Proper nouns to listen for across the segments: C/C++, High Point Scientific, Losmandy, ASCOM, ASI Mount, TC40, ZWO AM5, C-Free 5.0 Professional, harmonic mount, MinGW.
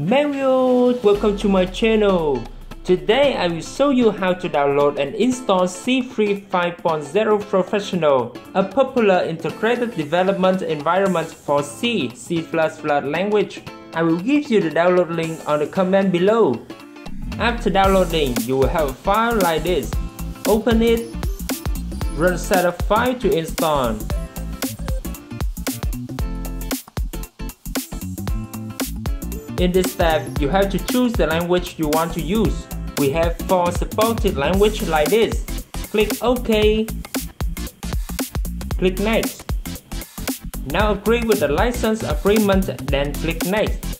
Mario, welcome to my channel. Today I will show you how to download and install C-Free 5.0 Professional, a popular integrated development environment for C, C++ language. I will give you the download link on the comment below. After downloading, you will have a file like this. Open it, run setup file to install. In this step, you have to choose the language you want to use. We have 4 supported languages like this. Click OK. Click Next. Now agree with the license agreement, then click Next.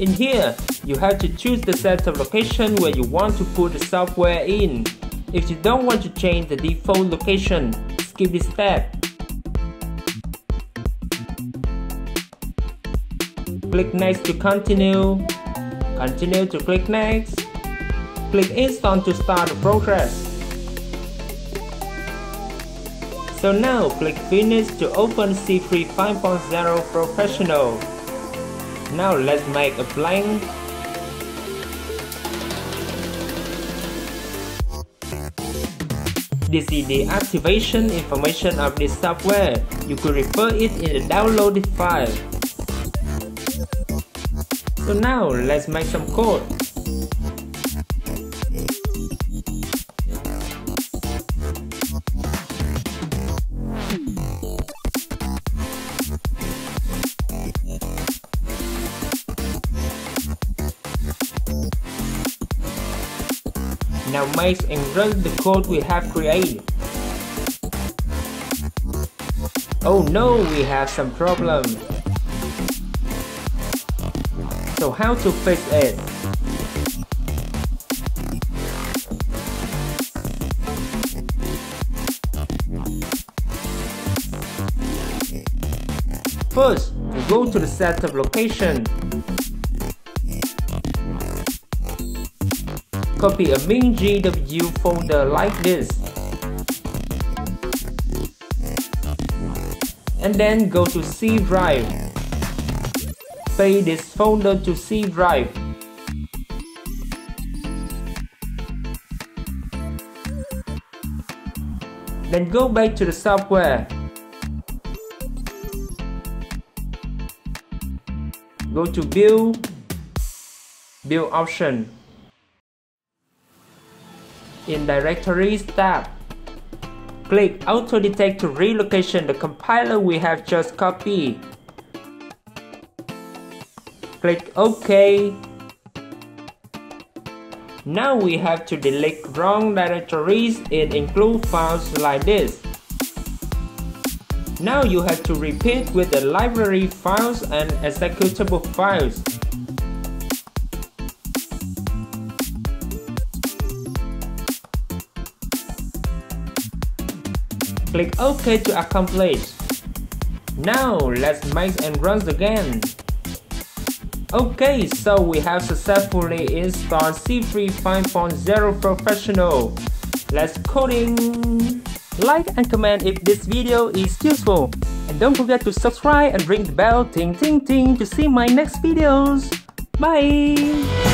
In here, you have to choose the setup location where you want to put the software in. If you don't want to change the default location, skip this step. Click Next to continue, continue to click Next, click Install to start the process. So now click Finish to open C-Free 5.0 Professional. Now let's make a blank. This is the activation information of this software. You could refer it in the downloaded file. So now, let's make some code. Now make and run the code we have created. Oh no, we have some problem. So how to fix it? First, we go to the setup location. Copy a MinGW folder like this. And then go to C drive. Copy this folder to C drive. Then go back to the software. Go to Build, Build option. In Directories tab, click Auto Detect to relocation the compiler we have just copied. Click OK. Now we have to delete wrong directories and include files like this. Now you have to repeat with the library files and executable files. Click OK to accomplish. Now let's make and run again. Okay, so we have successfully installed C-Free 5.0 Professional. Let's coding! Like and comment if this video is useful. And don't forget to subscribe and ring the bell ting ting ting to see my next videos. Bye!